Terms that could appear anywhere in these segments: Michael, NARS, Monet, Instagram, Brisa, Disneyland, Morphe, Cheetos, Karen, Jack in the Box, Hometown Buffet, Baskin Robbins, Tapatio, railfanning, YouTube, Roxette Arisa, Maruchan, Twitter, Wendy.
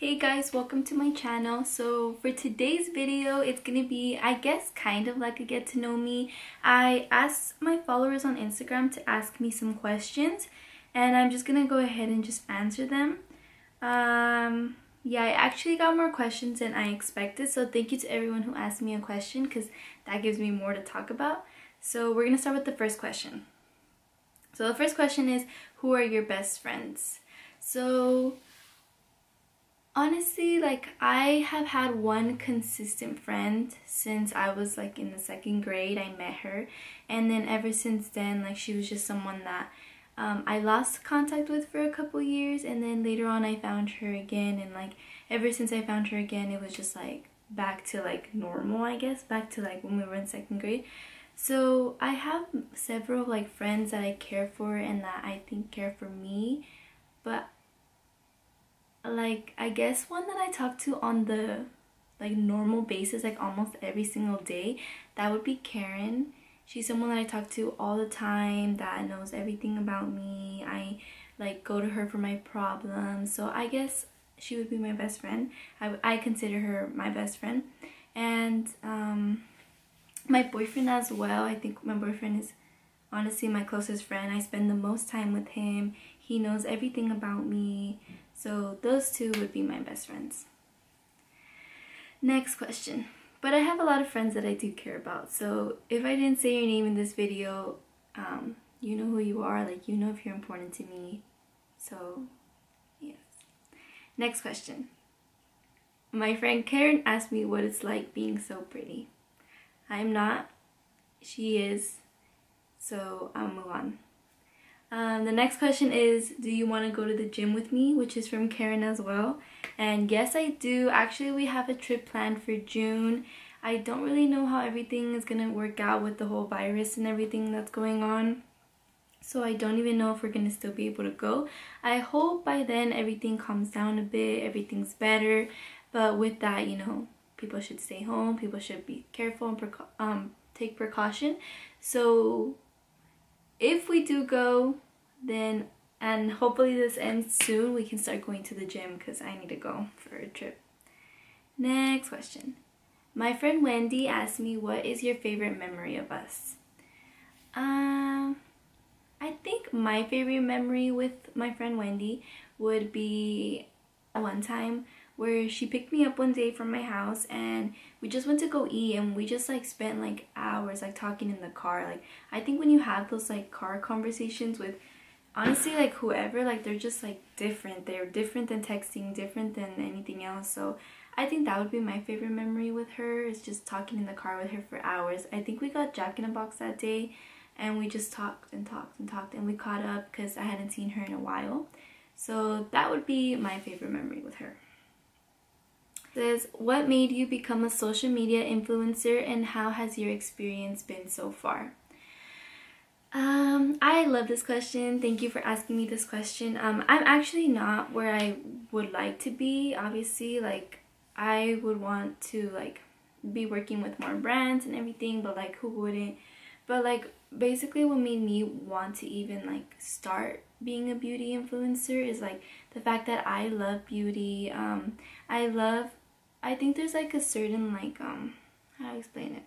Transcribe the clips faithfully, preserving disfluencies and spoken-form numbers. Hey guys, welcome to my channel. So for today's video, it's gonna be, I guess, kind of like a get to know me. I asked my followers on Instagram to ask me some questions and I'm just gonna go ahead and just answer them. Um, yeah, I actually got more questions than I expected, so thank you to everyone who asked me a question because that gives me more to talk about. So we're gonna start with the first question. So the first question is, who are your best friends? So honestly, like, I have had one consistent friend since I was like in the second grade. I met her, and then ever since then, like, she was just someone that um, I lost contact with for a couple years, and then later on I found her again, and like ever since I found her again, it was just like back to like normal, I guess, back to like when we were in second grade. So I have several like friends that I care for and that I think care for me, but like, I guess one that I talk to on the like normal basis, like almost every single day, that would be Karen. She's someone that I talk to all the time, that knows everything about me. I like go to her for my problems, so I guess she would be my best friend. I, I consider her my best friend. And um, my boyfriend as well. I think my boyfriend is honestly my closest friend. I spend the most time with him. He knows everything about me. So those two would be my best friends. Next question. But I have a lot of friends that I do care about. So if I didn't say your name in this video, um, you know who you are. Like, you know if you're important to me. So, yes. Next question. My friend Karen asked me what it's like being so pretty. I'm not. She is. So I'll move on. Um, the next question is, do you want to go to the gym with me? Which is from Karen as well. And yes, I do. Actually, we have a trip planned for June. I don't really know how everything is going to work out with the whole virus and everything that's going on. So I don't even know if we're going to still be able to go. I hope by then everything calms down a bit, everything's better. But with that, you know, people should stay home. People should be careful and preca um, take precaution. So if we do go, then, and hopefully this ends soon, we can start going to the gym because I need to go for a trip. Next question. My friend Wendy asked me, what is your favorite memory of us? Um, I think my favorite memory with my friend Wendy would be one time where she picked me up one day from my house and we just went to go eat, and we just like spent like hours like talking in the car. Like, I think when you have those like car conversations with honestly like whoever, like they're just like different. They're different than texting, different than anything else. So I think that would be my favorite memory with her, is just talking in the car with her for hours. I think we got Jack in the Box that day and we just talked and talked and talked and we caught up because I hadn't seen her in a while. So that would be my favorite memory with her. Says, what made you become a social media influencer and how has your experience been so far? Um, I love this question. Thank you for asking me this question. Um, I'm actually not where I would like to be, obviously. Like, I would want to, like, be working with more brands and everything, but, like, who wouldn't? But, like, basically what made me want to even, like, start being a beauty influencer is, like, the fact that I love beauty. Um, I love... I think there's like a certain like um how do I explain it?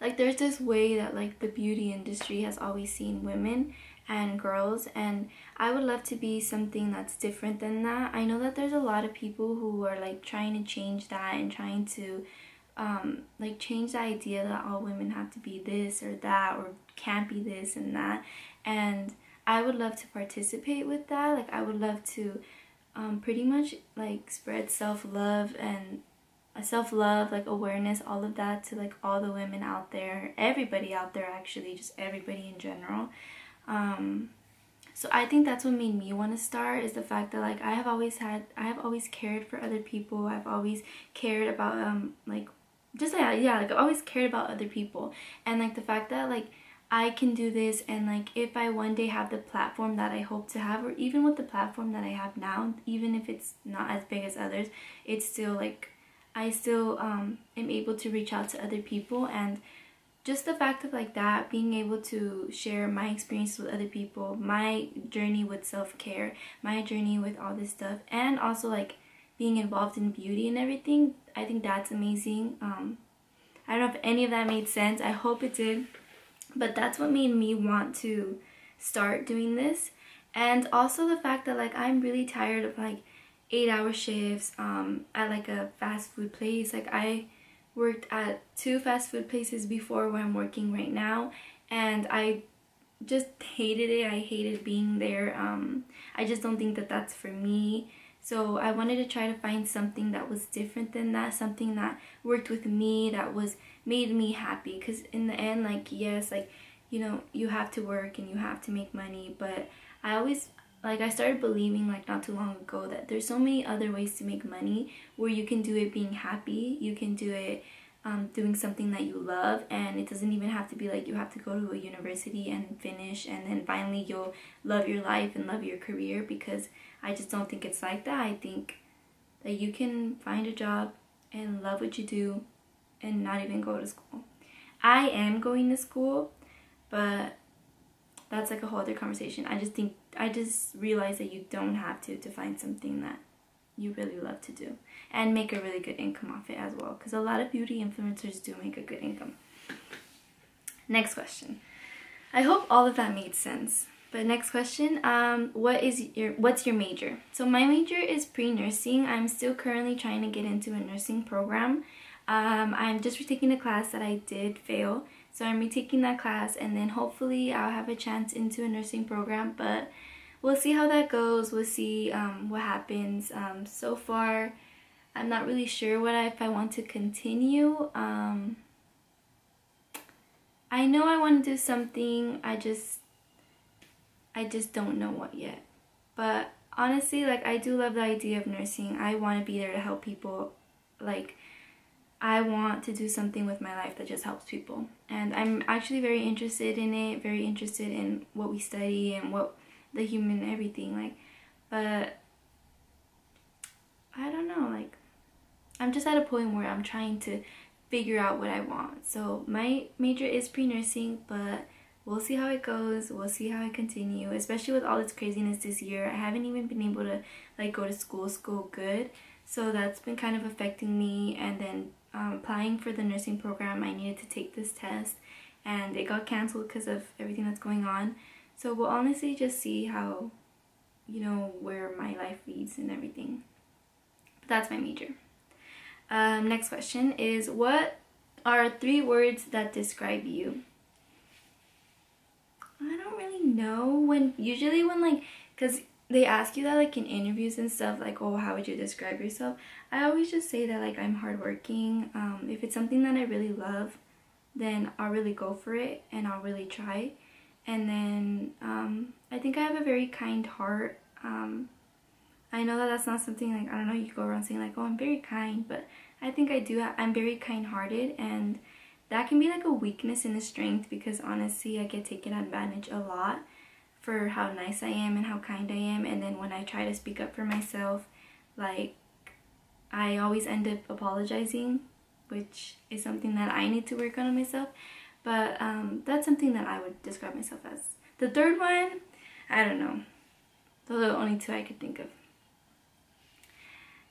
Like, there's this way that like the beauty industry has always seen women and girls, and I would love to be something that's different than that. I know that there's a lot of people who are like trying to change that and trying to um like change the idea that all women have to be this or that or can't be this and that, and I would love to participate with that. Like, I would love to Um, pretty much like spread self-love and uh, self-love, like awareness, all of that to like all the women out there, everybody out there, actually just everybody in general. Um, so I think that's what made me want to start, is the fact that like I have always had I have always cared for other people. I've always cared about um like just like yeah like I've always cared about other people, and like the fact that like I can do this, and like if I one day have the platform that I hope to have, or even with the platform that I have now, even if it's not as big as others, it's still like I still um, am able to reach out to other people and just the fact of like that, being able to share my experience with other people, my journey with self-care, my journey with all this stuff, and also like being involved in beauty and everything, I think that's amazing. Um, I don't know if any of that made sense. I hope it did. But that's what made me want to start doing this. And also the fact that like I'm really tired of like eight hour shifts um, at like a fast food place. Like I worked at two fast food places before where I'm working right now, and I just hated it. I hated being there. Um, I just don't think that that's for me. So I wanted to try to find something that was different than that, something that worked with me, that was made me happy. Because in the end, like, yes, like, you know, you have to work and you have to make money. But I always, like, I started believing, like, not too long ago that there's so many other ways to make money where you can do it being happy. You can do it um, doing something that you love. And it doesn't even have to be, like, you have to go to a university and finish. And then finally you'll love your life and love your career, because I just don't think it's like that. I think that you can find a job and love what you do and not even go to school. I am going to school, but that's like a whole other conversation. I just think, I just realized that you don't have to to find something that you really love to do and make a really good income off it as well, because a lot of beauty influencers do make a good income. Next question. I hope all of that made sense. But next question, um, what is your, what's your major? So my major is pre-nursing. I'm still currently trying to get into a nursing program. Um, I'm just retaking a class that I did fail. So I'm retaking that class, and then hopefully I'll have a chance into a nursing program. But we'll see how that goes. We'll see um, what happens. Um, so far, I'm not really sure what I, if I want to continue. Um, I know I want to do something. I just... I just don't know what yet. But honestly, like, I do love the idea of nursing. I want to be there to help people. Like, I want to do something with my life that just helps people. And I'm actually very interested in it, very interested in what we study and what the human everything, like, but I don't know, like, I'm just at a point where I'm trying to figure out what I want. So my major is pre-nursing, but we'll see how it goes. We'll see how I continue, especially with all this craziness this year. I haven't even been able to like go to school, school good. So that's been kind of affecting me. And then um, applying for the nursing program, I needed to take this test, and it got canceled because of everything that's going on. So we'll honestly just see how, you know, where my life leads and everything. But that's my major. Um, next question is, what are three words that describe you? I don't really know. When usually when like, because they ask you that like in interviews and stuff, like, oh, how would you describe yourself? I always just say that like I'm hardworking. Um, if it's something that I really love, then I'll really go for it and I'll really try. And then um, I think I have a very kind heart. Um, I know that that's not something like, I don't know, you go around saying like, oh, I'm very kind, but I think I do. I'm very kind-hearted, and that can be like a weakness and a strength, because honestly I get taken advantage a lot for how nice I am and how kind I am. And then when I try to speak up for myself, like, I always end up apologizing, which is something that I need to work on myself. But um, that's something that I would describe myself as. The third one, I don't know. Those are the only two I could think of.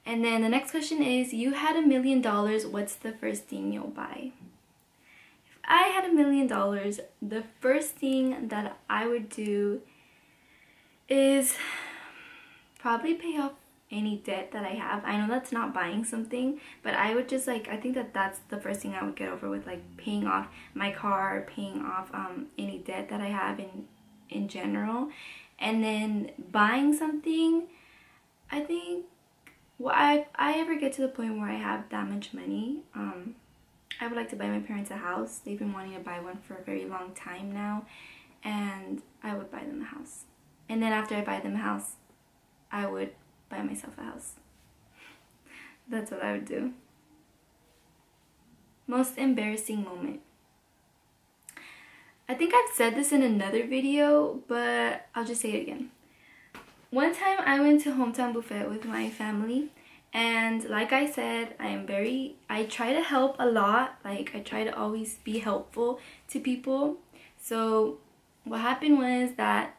And then the next question is, you had a million dollars, what's the first thing you'll buy? I had a million dollars, the first thing that I would do is probably pay off any debt that I have. I know that's not buying something, but I would just like, I think that that's the first thing I would get over with, like paying off my car, paying off um, any debt that I have in, in general. And then buying something, I think, well, I, I ever get to the point where I have that much money, um, I would like to buy my parents a house. They've been wanting to buy one for a very long time now, and I would buy them a house. And then after I buy them a house, I would buy myself a house. That's what I would do. Most embarrassing moment. I think I've said this in another video, but I'll just say it again. One time I went to Hometown Buffet with my family, And like I said, I am very, I try to help a lot. Like, I try to always be helpful to people. So what happened was that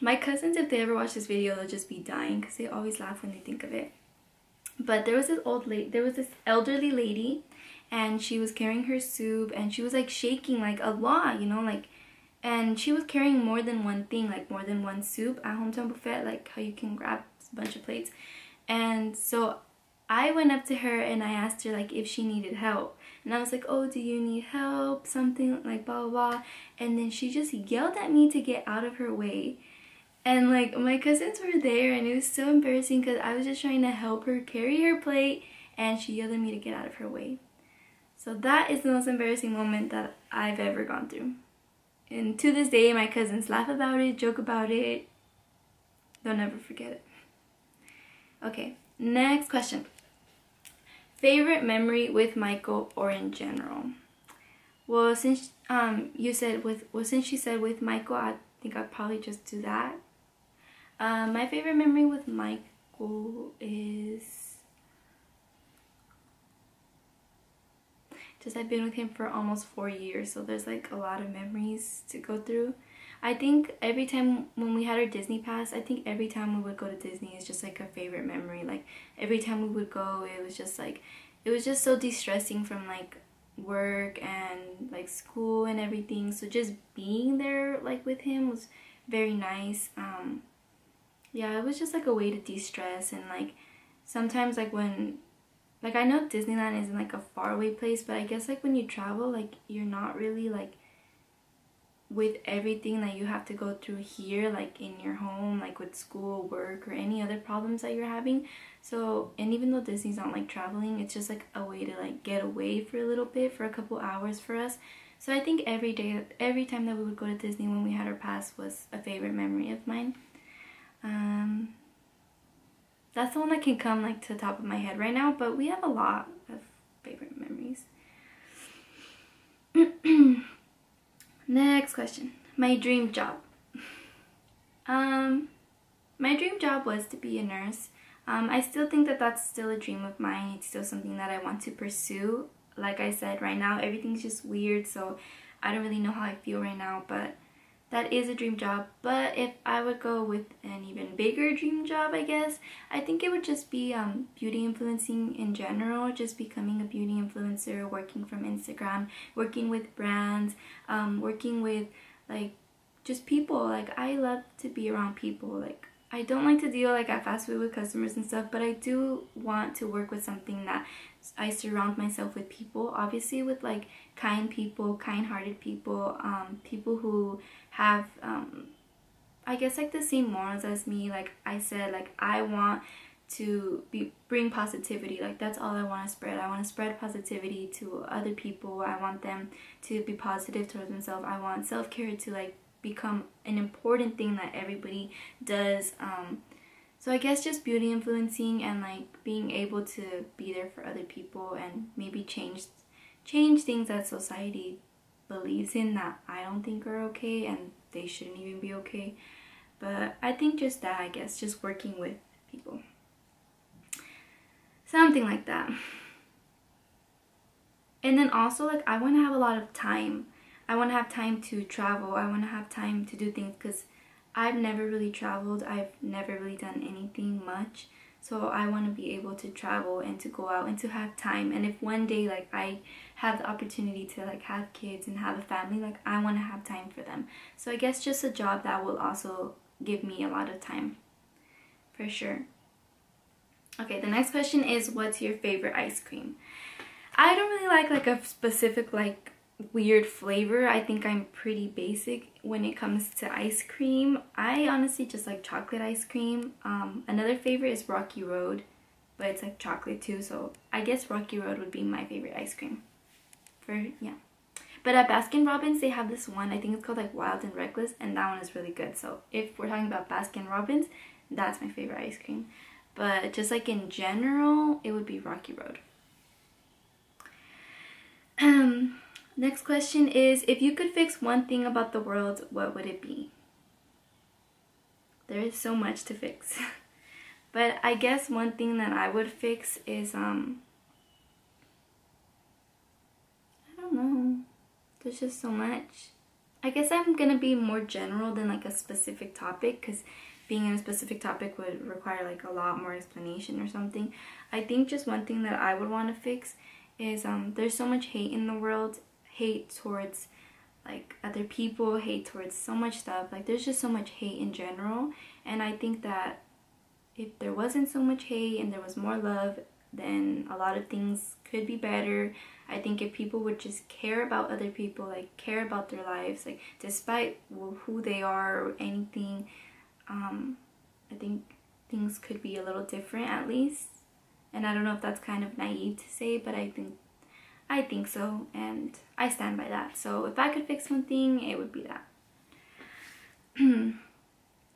my cousins, if they ever watch this video, they'll just be dying because they always laugh when they think of it. But there was this old lady, there was this elderly lady, and she was carrying her soup, and she was like shaking like a lot, you know, like, and she was carrying more than one thing, like more than one soup at Hometown Buffet, like how you can grab a bunch of plates. And so I went up to her and I asked her like if she needed help. And I was like, oh, do you need help? Something like blah, blah, blah. And then she just yelled at me to get out of her way. And like my cousins were there and it was so embarrassing because I was just trying to help her carry her plate and she yelled at me to get out of her way. So that is the most embarrassing moment that I've ever gone through. And to this day, my cousins laugh about it, joke about it. They'll never forget it. Okay, next question. Favorite memory with Michael or in general? Well, since um you said with well since she said with Michael, I think I'd probably just do that. Um, my favorite memory with Michael is just I've been with him for almost four years, so there's like a lot of memories to go through. I think every time when we had our Disney pass, I think every time we would go to Disney is just like a favorite memory. Like every time we would go, it was just like, it was just so de-stressing from like work and like school and everything. So just being there like with him was very nice. Um, yeah, it was just like a way to de-stress. And like sometimes like when, like I know Disneyland isn't like a faraway place, but I guess like when you travel, like you're not really like with everything that you have to go through here, like in your home, like with school, work, or any other problems that you're having. So, and even though Disney's not like traveling, it's just like a way to like get away for a little bit, for a couple hours for us. So I think every day, every time that we would go to Disney when we had our pass was a favorite memory of mine. Um, that's the one that can come like to the top of my head right now, but we have a lot of favorite memories. Next question. My dream job. Um, my dream job was to be a nurse. Um, I still think that that's still a dream of mine. It's still something that I want to pursue. Like I said, right now everything's just weird, so I don't really know how I feel right now, but that is a dream job. But if I would go with an even bigger dream job, I guess, I think it would just be um, beauty influencing in general, just becoming a beauty influencer, working from Instagram, working with brands, um, working with like just people. Like I love to be around people. Like I don't like to deal like at fast food with customers and stuff, but I do want to work with something that I surround myself with people, obviously with like kind people, kind-hearted people, um, people who have, um, I guess like the same morals as me. Like I said, like I want to be bring positivity. Like that's all I want to spread. I want to spread positivity to other people. I want them to be positive towards themselves. I want self-care to like become an important thing that everybody does. Um, So I guess just beauty influencing and like being able to be there for other people and maybe change change things that society believes in that I don't think are okay and they shouldn't even be okay. But I think just that, I guess, just working with people. Something like that. And then also like I want to have a lot of time. I want to have time to travel. I want to have time to do things because I've never really traveled, I've never really done anything much, so I want to be able to travel and to go out and to have time. And if one day like I have the opportunity to like have kids and have a family, like I want to have time for them. So I guess just a job that will also give me a lot of time, for sure. Okay, the next question is, what's your favorite ice cream? I don't really like like a specific like weird flavor. I think I'm pretty basic when it comes to ice cream. I honestly just like chocolate ice cream. Um, another favorite is Rocky Road, but it's like chocolate too, so I guess Rocky Road would be my favorite ice cream. For yeah. But at Baskin Robbins they have this one, I think it's called like Wild and Reckless, and that one is really good. So if we're talking about Baskin Robbins, that's my favorite ice cream. But just like in general, it would be Rocky Road. Um Next question is, if you could fix one thing about the world, what would it be? There is so much to fix. But I guess one thing that I would fix is, um, I don't know, there's just so much. I guess I'm gonna be more general than like a specific topic, because being in a specific topic would require like a lot more explanation or something. I think just one thing that I would want to fix is um, there's so much hate in the world, hate towards like other people, hate towards so much stuff. Like there's just so much hate in general, and I think that if there wasn't so much hate and there was more love, then a lot of things could be better. I think if people would just care about other people, like care about their lives, like despite who they are or anything, um, I think things could be a little different at least. And I don't know if that's kind of naive to say, but I think I think so, and I stand by that. So if I could fix one thing, it would be that.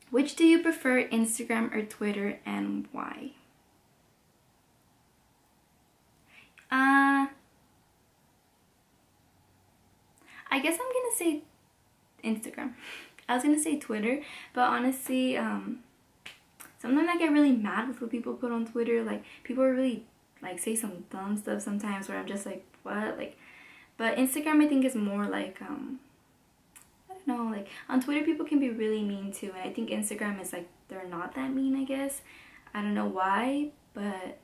Which do you prefer, Instagram or Twitter, and why? Uh, I guess I'm gonna say Instagram. I was gonna say Twitter, but honestly, um, sometimes I get really mad with what people put on Twitter. Like, people are really, like, say some dumb stuff sometimes where I'm just like, what? Like, but Instagram, I think, is more like, um, I don't know, like, on Twitter, people can be really mean too. And I think Instagram is like, they're not that mean, I guess. I don't know why, but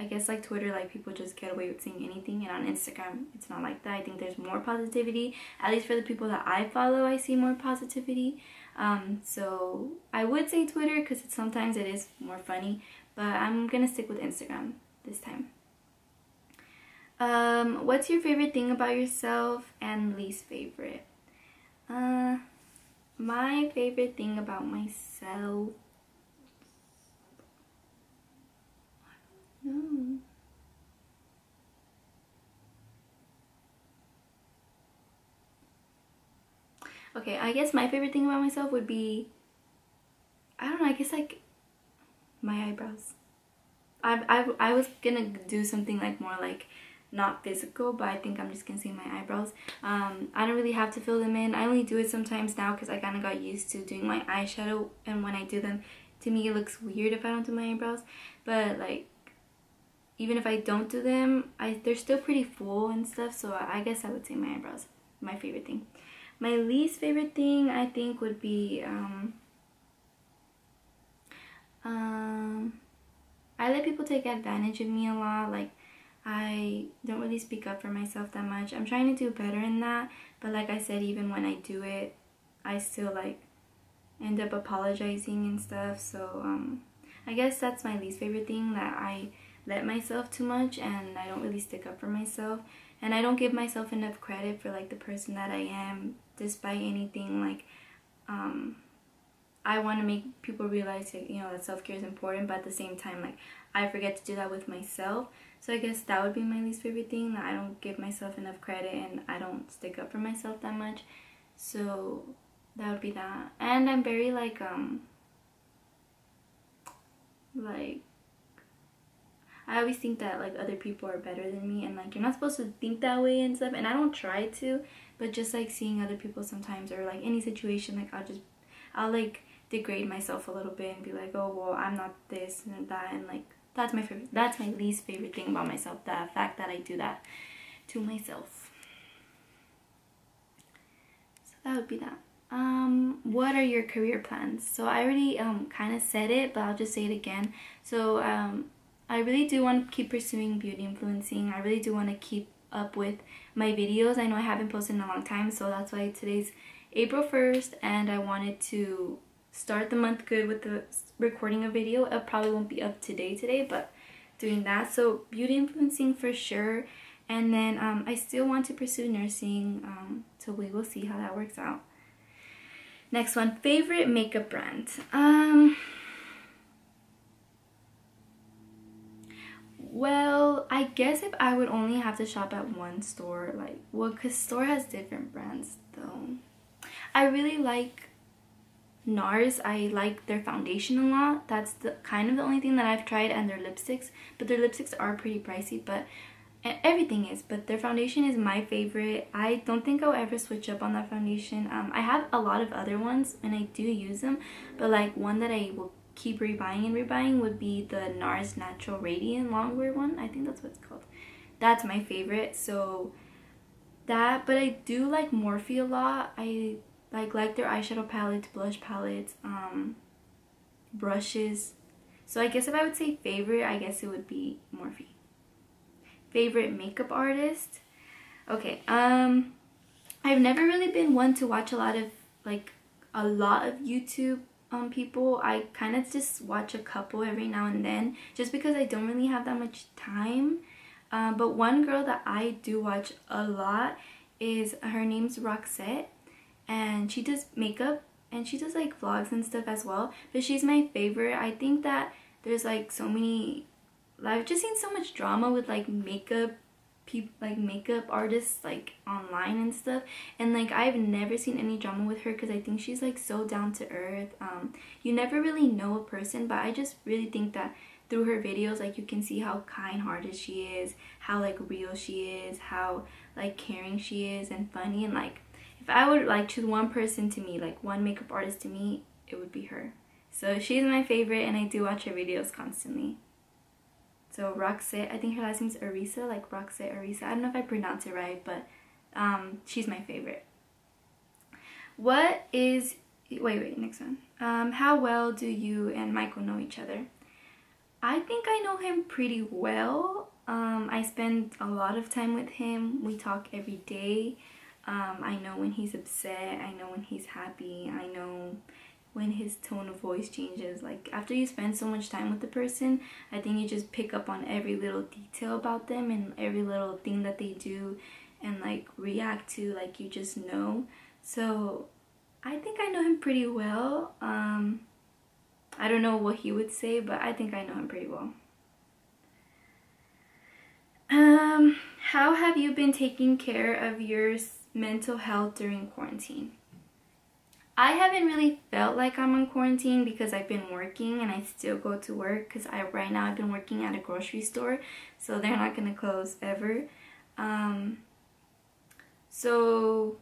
I guess like Twitter, like people just get away with saying anything, and on Instagram it's not like that. I think there's more positivity, at least for the people that I follow. I see more positivity, um, so I would say Twitter because sometimes it is more funny, but I'm gonna stick with Instagram this time. Um, what's your favorite thing about yourself and least favorite? Uh, my favorite thing about myself. No. Okay, I guess my favorite thing about myself would be, I don't know, I guess like my eyebrows. I, I, I was gonna do something like more like not physical, but I think I'm just gonna say my eyebrows. Um, I don't really have to fill them in. I only do it sometimes now because I kind of got used to doing my eyeshadow, and when I do them, to me it looks weird if I don't do my eyebrows, but like even if I don't do them, I, they're still pretty full and stuff, so I guess I would say my eyebrows, my favorite thing. My least favorite thing, I think, would be, um, um, I let people take advantage of me a lot. Like, I don't really speak up for myself that much. I'm trying to do better in that, but like I said, even when I do it, I still, like, end up apologizing and stuff, so, um, I guess that's my least favorite thing, that I let myself too much and I don't really stick up for myself, and I don't give myself enough credit for like the person that I am, despite anything. Like um I want to make people realize that, you know, that self-care is important, but at the same time, like, I forget to do that with myself. So I guess that would be my least favorite thing, that I don't give myself enough credit and I don't stick up for myself that much. So that would be that. And I'm very like um like I always think that like other people are better than me, and like you're not supposed to think that way and stuff, and I don't try to, but just like seeing other people sometimes, or like any situation, like I'll just I'll like degrade myself a little bit and be like, oh well, I'm not this and that, and like that's my favorite that's my least favorite thing about myself, the fact that I do that to myself. So that would be that. Um, what are your career plans? So I already um kind of said it, but I'll just say it again. So um I really do want to keep pursuing beauty influencing. I really do want to keep up with my videos. I know I haven't posted in a long time, so that's why today's April first, and I wanted to start the month good with the recording a video. It probably won't be up today today, but doing that. So beauty influencing for sure. And then um, I still want to pursue nursing, um, so we will see how that works out. Next one, favorite makeup brand. Um... Well, I guess if I would only have to shop at one store, like, well, because store has different brands, though. I really like NARS. I like their foundation a lot. That's the kind of the only thing that I've tried, and their lipsticks. But their lipsticks are pretty pricey, but and everything is. But their foundation is my favorite. I don't think I'll ever switch up on that foundation. Um, I have a lot of other ones, and I do use them. But, like, one that I will keep rebuying and rebuying would be the NARS Natural Radiant Longwear one. I think that's what it's called. That's my favorite. So that, but I do like Morphe a lot. I like like their eyeshadow palettes, blush palettes, um, brushes. So I guess if I would say favorite, I guess it would be Morphe. Favorite makeup artist? Okay, um, I've never really been one to watch a lot of, like, a lot of YouTube um, people. I kind of just watch a couple every now and then, just because I don't really have that much time. Um, but one girl that I do watch a lot is, her name's Roxette, and she does makeup, and she does, like, vlogs and stuff as well. But she's my favorite. I think that there's, like, so many... I've just seen so much drama with, like, makeup people, like makeup artists, like, online and stuff, and, like, I've never seen any drama with her because I think she's, like, so down to earth. Um you never really know a person, but I just really think that through her videos, like, you can see how kind-hearted she is, how, like, real she is, how, like, caring she is, and funny. And, like, if I would, like, choose one person to me, like, one makeup artist to me, it would be her. So she's my favorite, and I do watch her videos constantly. So Roxette, I think her last name is Arisa, like Roxette Arisa. I don't know if I pronounce it right, but um, she's my favorite. What is, wait, wait, next one. Um, how well do you and Michael know each other? I think I know him pretty well. Um, I spend a lot of time with him. We talk every day. Um, I know when he's upset. I know when he's happy. I know when his tone of voice changes. Like, after you spend so much time with the person, I think you just pick up on every little detail about them and every little thing that they do and, like, react to. Like, you just know. So I think I know him pretty well. um I don't know what he would say, but I think I know him pretty well. Um how have you been taking care of your mental health during quarantine? I haven't really felt like I'm on quarantine because I've been working, and I still go to work because I right now I've been working at a grocery store, so they're not gonna close ever. Um, so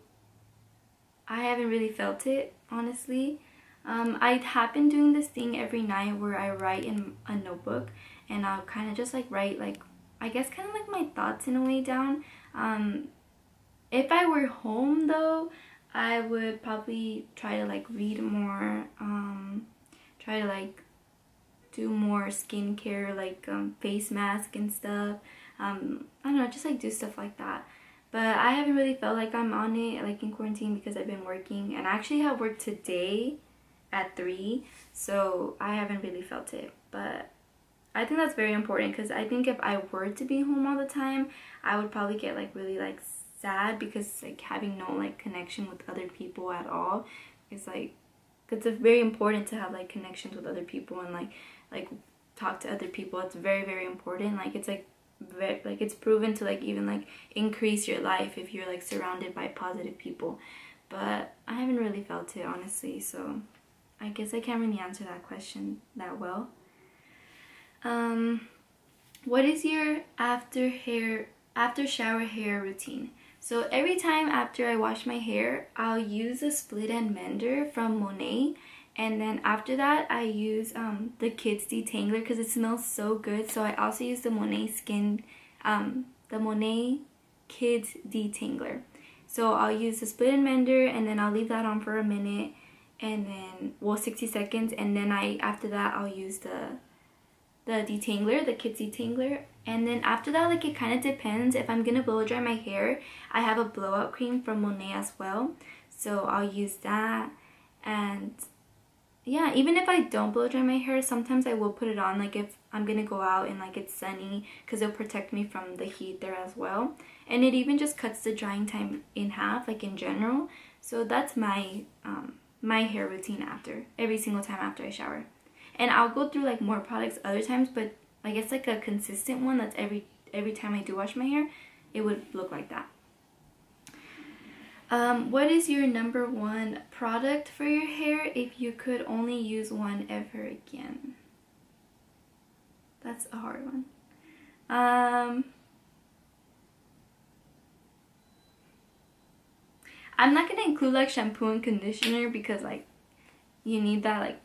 I haven't really felt it, honestly. Um, I have been doing this thing every night where I write in a notebook, and I'll kind of just, like, write, like, I guess kind of like my thoughts in a way down. Um, if I were home though, I would probably try to, like, read more, um, try to, like, do more skincare, like, um, face mask and stuff. Um, I don't know, just, like, do stuff like that. But I haven't really felt like I'm on it, like, in quarantine because I've been working. And I actually have work today at three, so I haven't really felt it. But I think that's very important because I think if I were to be home all the time, I would probably get, like, really, like, sad, because, like, having no, like, connection with other people at all is, like, it's very important to have, like, connections with other people and, like, like talk to other people. It's very, very important. Like, it's, like, very, like, it's proven to, like, even, like, increase your life if you're, like, surrounded by positive people. But I haven't really felt it, honestly, so I guess I can't really answer that question that well. Um what is your after hair after shower hair routine? So every time after I wash my hair, I'll use a split end mender from Monet. And then after that, I use um, the kids detangler because it smells so good. So I also use the Monet skin, um, the Monet kids detangler. So I'll use the split end mender, and then I'll leave that on for a minute, and then, well, sixty seconds. And then I, after that, I'll use the the detangler, the kids detangler. And then after that, like, it kind of depends. If I'm gonna blow dry my hair, I have a blowout cream from Monet as well, so I'll use that. And yeah, even if I don't blow dry my hair, sometimes I will put it on, like, if I'm gonna go out and, like, it's sunny, because it'll protect me from the heat there as well. And it even just cuts the drying time in half, like, in general. So that's my um, my hair routine after, every single time after I shower. And I'll go through, like, more products other times, but I guess, like, a consistent one that's every every time I do wash my hair, it would look like that. Um, what is your number one product for your hair if you could only use one ever again? That's a hard one. Um, I'm not going to include, like, shampoo and conditioner because, like, you need that, like,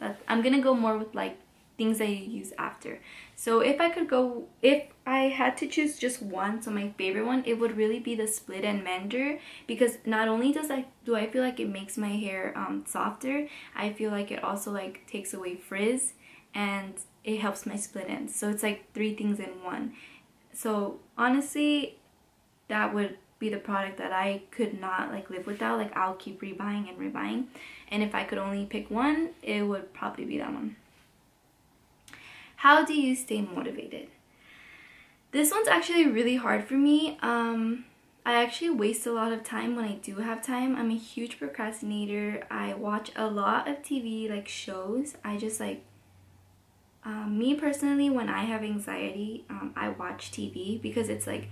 That I'm gonna go more with like things that you use after. So if I could go, if I had to choose just one, so my favorite one, it would really be the split and mender, because not only does I do I feel like it makes my hair um, softer, I feel like it also like takes away frizz and it helps my split ends. So it's like three things in one. So honestly, that would be the product that I could not like live without. Like I'll keep rebuying and rebuying. And if I could only pick one, it would probably be that one. How do you stay motivated? This one's actually really hard for me. Um, I actually waste a lot of time when I do have time. I'm a huge procrastinator. I watch a lot of T V, like shows. I just like, uh, me personally, when I have anxiety, um, I watch T V because it's like,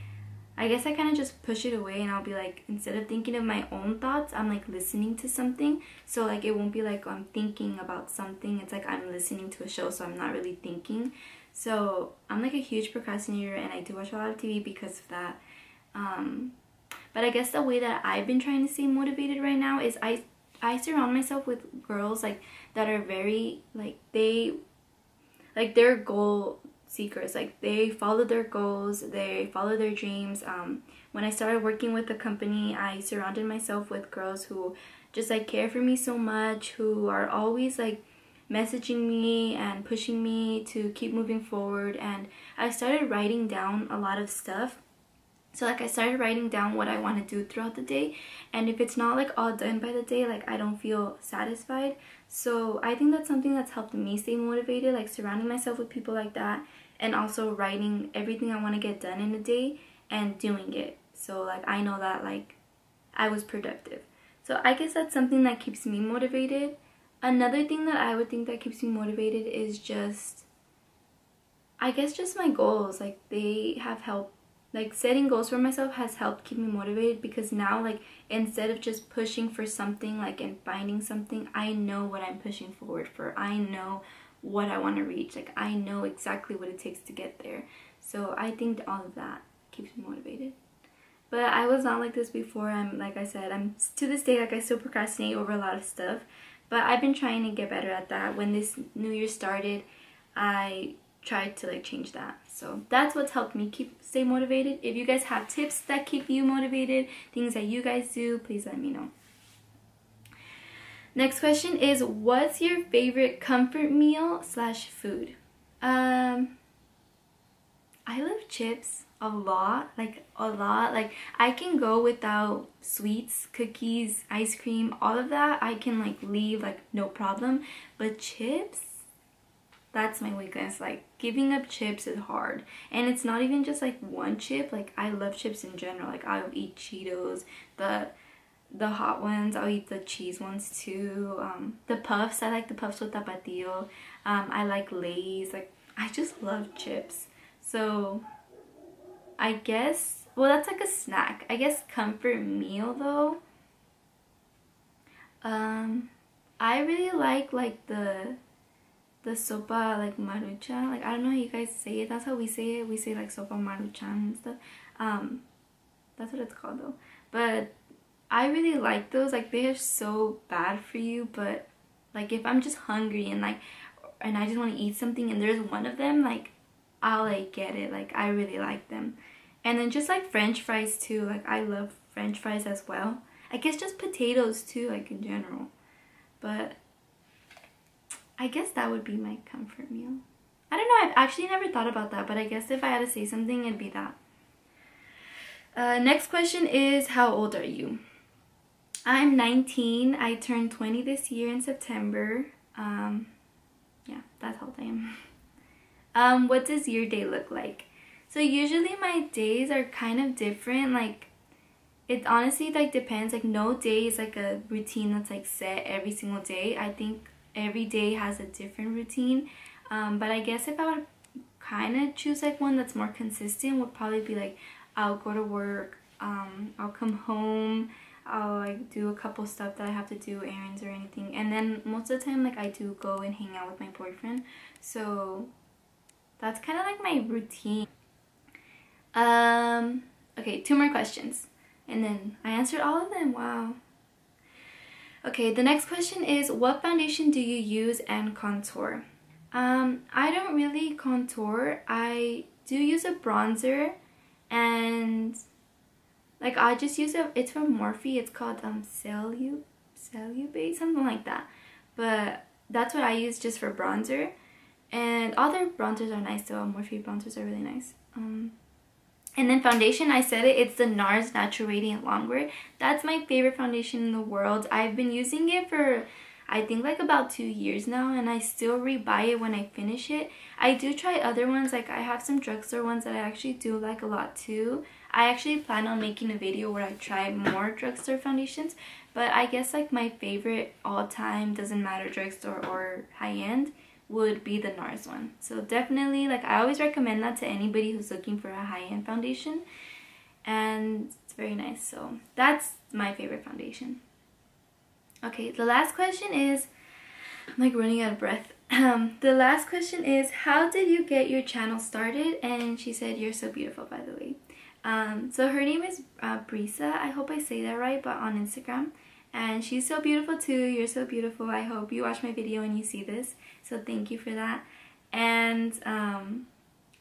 I guess I kind of just push it away and I'll be like, instead of thinking of my own thoughts, I'm like listening to something. So like it won't be like I'm thinking about something. It's like I'm listening to a show, so I'm not really thinking. So I'm like a huge procrastinator and I do watch a lot of T V because of that. Um, but I guess the way that I've been trying to stay motivated right now is I, I surround myself with girls like that are very like they, like their goal seekers, like they follow their goals, they follow their dreams. Um, when I started working with the company, I surrounded myself with girls who just like care for me so much, who are always like messaging me and pushing me to keep moving forward. And I started writing down a lot of stuff. So like I started writing down what I want to do throughout the day, and if it's not like all done by the day, like I don't feel satisfied. So I think that's something that's helped me stay motivated, like surrounding myself with people like that, and also writing everything I want to get done in a day and doing it. So like I know that like I was productive. So I guess that's something that keeps me motivated. Another thing that I would think that keeps me motivated is just, I guess just my goals, like they have helped. Like setting goals for myself has helped keep me motivated, because now like instead of just pushing for something like and finding something, I know what I'm pushing forward for. I know what I want to reach. Like I know exactly what it takes to get there. So I think all of that keeps me motivated. But I was not like this before. I'm like I said, I'm to this day like I still procrastinate over a lot of stuff. But I've been trying to get better at that. When this new year started, I tried to like change that. So that's what's helped me keep stay motivated. If you guys have tips that keep you motivated, things that you guys do, please let me know. Next question is, what's your favorite comfort meal slash food? Um, I love chips a lot, like a lot. Like I can go without sweets, cookies, ice cream, all of that. I can like leave like no problem, but chips? That's my weakness. Like giving up chips is hard, and it's not even just like one chip. Like I love chips in general. Like I'll eat Cheetos, the the hot ones. I'll eat the cheese ones too. Um, the puffs. I like the puffs with tapatio. Um, I like Lay's. Like I just love chips. So I guess, well, that's like a snack. I guess comfort meal though. Um, I really like like the. The sopa like maruchan, like I don't know how you guys say it, that's how we say it, we say like sopa maruchan and stuff, um, that's what it's called though, but I really like those, like they are so bad for you, but like if I'm just hungry and like, and I just want to eat something and there's one of them, like I'll like get it, like I really like them. And then just like french fries too, like I love french fries as well. I guess just potatoes too, like in general, but I guess that would be my comfort meal. I don't know, I've actually never thought about that, but I guess if I had to say something, it'd be that. Uh, next question is, how old are you? I'm nineteen. I turned twenty this year in September. Um, yeah, that's how old I am. Um, what does your day look like? So usually my days are kind of different. Like, it honestly like depends. Like, no day is like a routine that's like set every single day. I think every day has a different routine, um, but I guess if I would kind of choose like one that's more consistent, would probably be like I'll go to work, um, I'll come home, I'll like do a couple stuff that I have to do, errands or anything, and then most of the time like I do go and hang out with my boyfriend. So that's kind of like my routine. Um, okay, two more questions, and then I answered all of them. Wow. Okay, the next question is, what foundation do you use and contour? Um, I don't really contour. I do use a bronzer, and like I just use a, it's from Morphe, it's called um, Cellulose, Cellulose, something like that. But that's what I use just for bronzer. And all their bronzers are nice though, Morphe bronzers are really nice. Um, and then foundation, I said it, it's the NARS Natural Radiant Longwear. That's my favorite foundation in the world. I've been using it for I think like about two years now, and I still rebuy it when I finish it. I do try other ones, like I have some drugstore ones that I actually do like a lot too. I actually plan on making a video where I try more drugstore foundations, but I guess like my favorite all time, doesn't matter drugstore or high-end, would be the NARS one. So definitely, like I always recommend that to anybody who's looking for a high-end foundation, and it's very nice. So that's my favorite foundation. Okay, the last question is, I'm like running out of breath. Um, the last question is, how did you get your channel started? And she said, you're so beautiful, by the way. Um, so her name is uh, Brisa, I hope I say that right, but on Instagram. And she's so beautiful too, you're so beautiful. I hope you watch my video and you see this, so thank you for that. And um,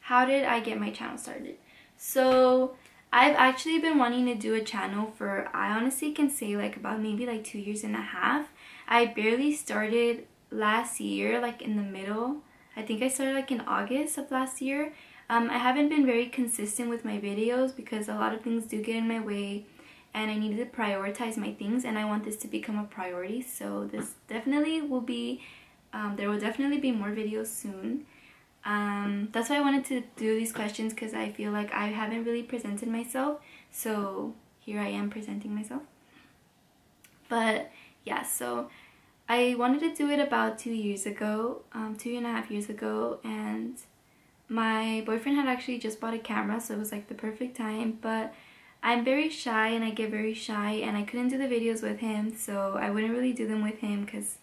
how did I get my channel started? So I've actually been wanting to do a channel for, I honestly can say like about maybe like two years and a half. I barely started last year, like in the middle. I think I started like in August of last year. Um, I haven't been very consistent with my videos because a lot of things do get in my way, and I needed to prioritize my things, and I want this to become a priority. So this definitely will be, um, there will definitely be more videos soon. Um, that's why I wanted to do these questions, because I feel like I haven't really presented myself, so here I am presenting myself. But yeah, so I wanted to do it about two years ago, um, two and a half years ago, and my boyfriend had actually just bought a camera, so it was like the perfect time. But I'm very shy, and I get very shy, and I couldn't do the videos with him, so I wouldn't really do them with him because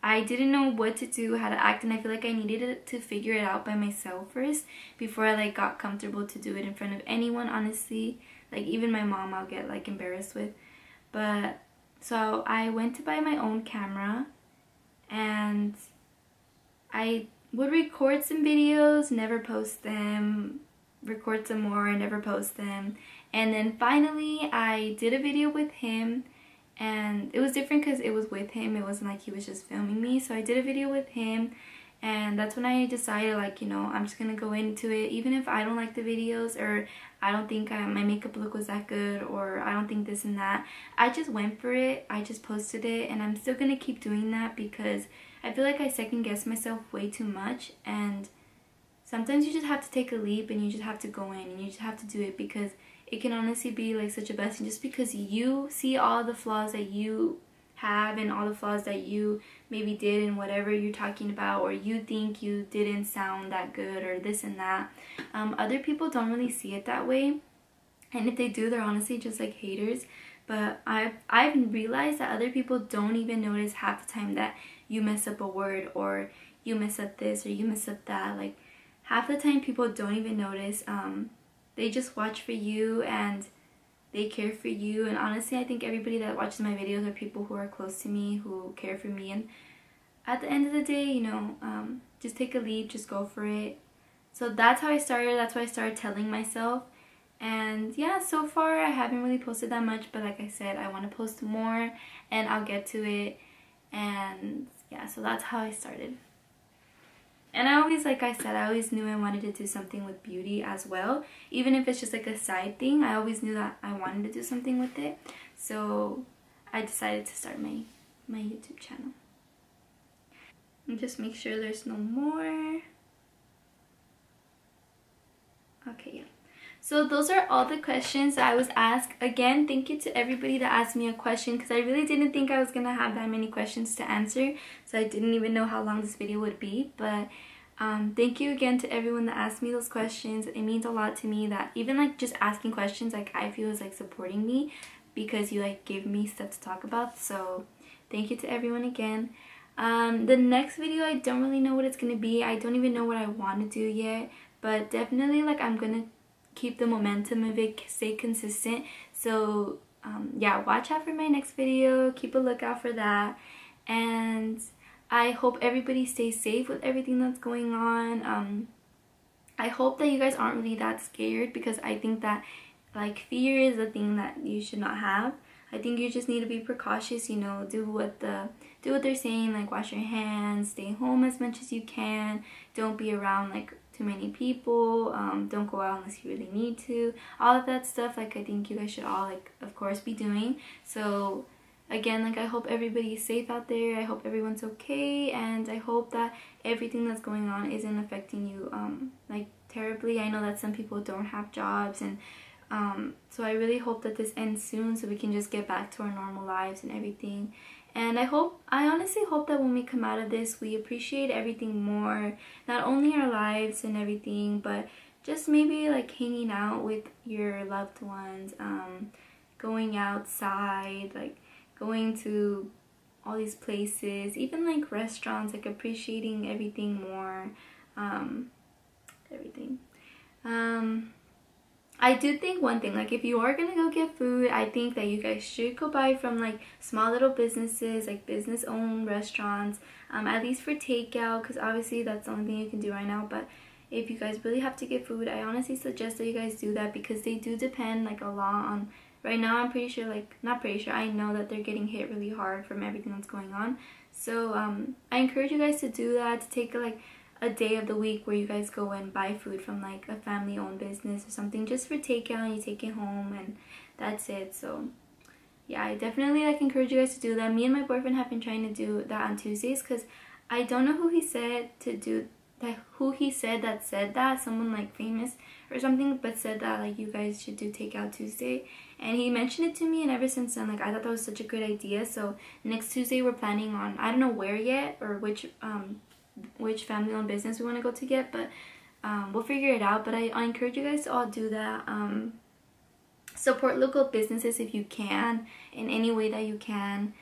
I didn't know what to do, how to act, and I feel like I needed to figure it out by myself first before I like got comfortable to do it in front of anyone, honestly. Like even my mom I'll get like embarrassed with. But so I went to buy my own camera, and I would record some videos, never post them, record some more, never post them. And then finally I did a video with him. And it was different because it was with him, it wasn't like he was just filming me. So I did a video with him, and that's when I decided, like, you know, I'm just gonna go into it, even if I don't like the videos, or I don't think I, my makeup look was that good, or I don't think this and that. I just went for it, I just posted it, and I'm still gonna keep doing that because I feel like I second guess myself way too much. And sometimes you just have to take a leap, and you just have to go in, and you just have to do it, because it can honestly be like such a blessing, just because you see all the flaws that you have, and all the flaws that you maybe did in whatever you're talking about, or you think you didn't sound that good, or this and that. Um, other people don't really see it that way, and if they do, they're honestly just like haters. But I've, I've realized that other people don't even notice half the time that you mess up a word, or you mess up this, or you mess up that. Like half the time people don't even notice. Um, They just watch for you, and they care for you. And honestly, I think everybody that watches my videos are people who are close to me, who care for me. And at the end of the day, you know, um, just take a leap, just go for it. So that's how I started, that's why I started telling myself. And yeah, so far I haven't really posted that much, but like I said, I want to post more, and I'll get to it. And yeah, so that's how I started. And I always, like I said, I always knew I wanted to do something with beauty as well. Even if it's just like a side thing, I always knew that I wanted to do something with it. So I decided to start my, my YouTube channel. And just make sure there's no more. Okay, yeah. So those are all the questions that I was asked. Again, thank you to everybody that asked me a question, because I really didn't think I was going to have that many questions to answer. So I didn't even know how long this video would be. But um, thank you again to everyone that asked me those questions. It means a lot to me that even like just asking questions, like I feel is like supporting me, because you like gave me stuff to talk about. So thank you to everyone again. Um, the next video, I don't really know what it's going to be. I don't even know what I want to do yet. But definitely like I'm going to keep the momentum of it, stay consistent. So um, yeah, watch out for my next video. Keep a lookout for that. And I hope everybody stays safe with everything that's going on. Um, I hope that you guys aren't really that scared, because I think that, like, fear is a thing that you should not have. I think you just need to be precautious, you know, do what the do what they're saying, like wash your hands, stay home as much as you can, don't be around like too many people, um, don't go out unless you really need to, all of that stuff. Like, I think you guys should all, like, of course be doing. So again, like, I hope everybody is safe out there. I hope everyone's okay, and I hope that everything that's going on isn't affecting you um, like terribly. I know that some people don't have jobs, and Um, so I really hope that this ends soon so we can just get back to our normal lives and everything. And I hope, I honestly hope that when we come out of this, we appreciate everything more, not only our lives and everything, but just maybe like hanging out with your loved ones, um, going outside, like going to all these places, even like restaurants, like appreciating everything more, um, everything. Um... I do think one thing, like, if you are gonna go get food, I think that you guys should go buy from like small little businesses, like business owned restaurants, um, at least for takeout, because obviously that's the only thing you can do right now. But if you guys really have to get food, I honestly suggest that you guys do that, because they do depend like a lot on, right now I'm pretty sure, like, not pretty sure, I know that they're getting hit really hard from everything that's going on. So um, I encourage you guys to do that, to take like a day of the week where you guys go and buy food from like a family owned business or something, just for takeout, and you take it home and that's it. So yeah, I definitely like encourage you guys to do that. Me and my boyfriend have been trying to do that on Tuesdays, because I don't know who he said to do that, who he said that said that, someone like famous or something, but said that like you guys should do takeout Tuesday, and he mentioned it to me, and ever since then, like, I thought that was such a great idea. So next Tuesday we're planning on, I don't know where yet, or which um which family-owned business we want to go to get, but um, we'll figure it out. But I, I encourage you guys to all do that. Um, support local businesses if you can, in any way that you can.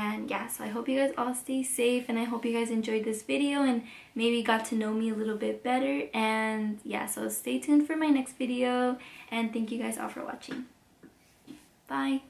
And yeah, so I hope you guys all stay safe, and I hope you guys enjoyed this video and maybe got to know me a little bit better. And yeah, so stay tuned for my next video, and thank you guys all for watching. Bye!